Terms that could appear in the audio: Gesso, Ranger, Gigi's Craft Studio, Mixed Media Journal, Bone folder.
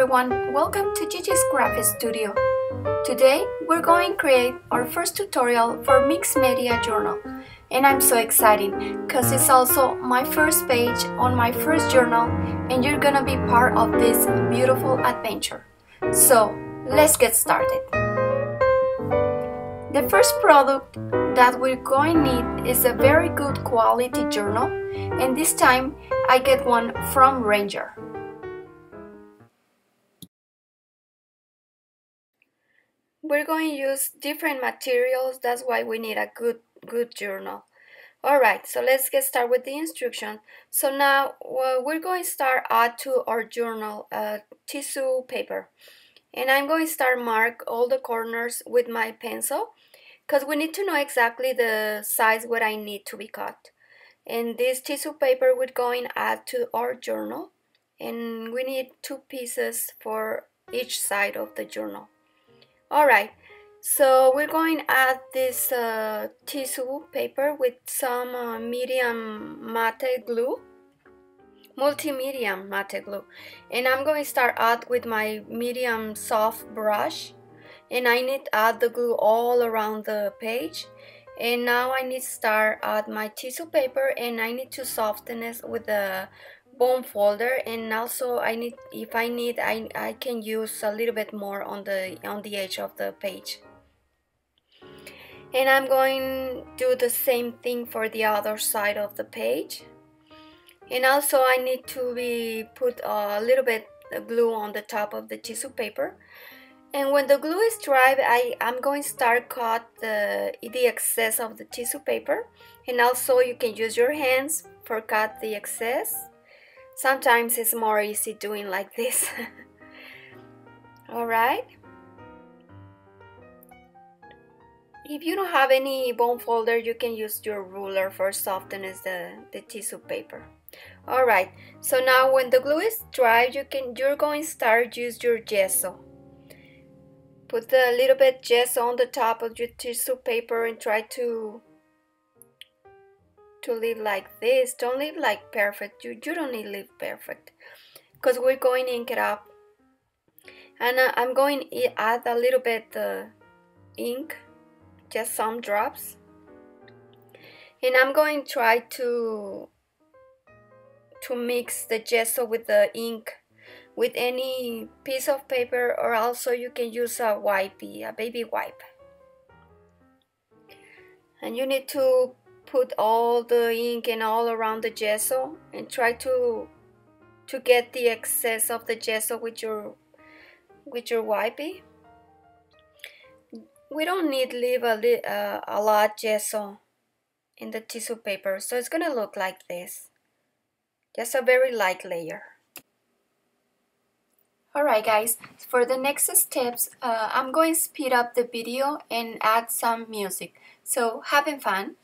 everyone, welcome to Gigi's Craft Studio. Today we're going to create our first tutorial for Mixed Media Journal, and I'm so excited because it's also my first page on my first journal, and you're gonna be part of this beautiful adventure. So let's get started. The first product that we're going to need is a very good quality journal, and this time I get one from Ranger. We're going to use different materials, that's why we need a good journal. Alright, so let's get started with the instructions. So now we're going to start add to our journal tissue paper. And I'm going to start mark all the corners with my pencil, because we need to know exactly the size what I need to be cut. And this tissue paper we're going to add to our journal. And we need 2 pieces for each side of the journal. Alright, so we're going to add this tissue paper with some multi-medium matte glue, and I'm going to start out with my medium soft brush, and I need to add the glue all around the page. And now I need to start out my tissue paper, and I need to soften it with the bone folder, and also I need, if I need, I can use a little bit more on the edge of the page. And I'm going to do the same thing for the other side of the page. And also I need to put a little bit of glue on the top of the tissue paper. And when the glue is dry, I'm going to start cut the excess of the tissue paper. And also you can use your hands for cut the excess. Sometimes it's more easy doing like this. Alright. If you don't have any bone folder, you can use your ruler for softening the tissue paper. Alright, so now when the glue is dry, you're going to start use your gesso. Put a little bit gesso on the top of your tissue paper and try to leave like this. Don't leave like perfect. You don't need to leave perfect, because we're going to ink it up. And I'm going to add a little bit ink, just some drops. And I'm going to try to mix the gesso with the ink with any piece of paper, or also you can use a wipe, a baby wipe. And you need to put all the ink and all around the gesso, and try to get the excess of the gesso with your wipey. We don't need leave a lot gesso in the tissue paper, so it's gonna look like this, just a very light layer. Alright guys, for the next steps, I'm going to speed up the video and add some music, so having fun.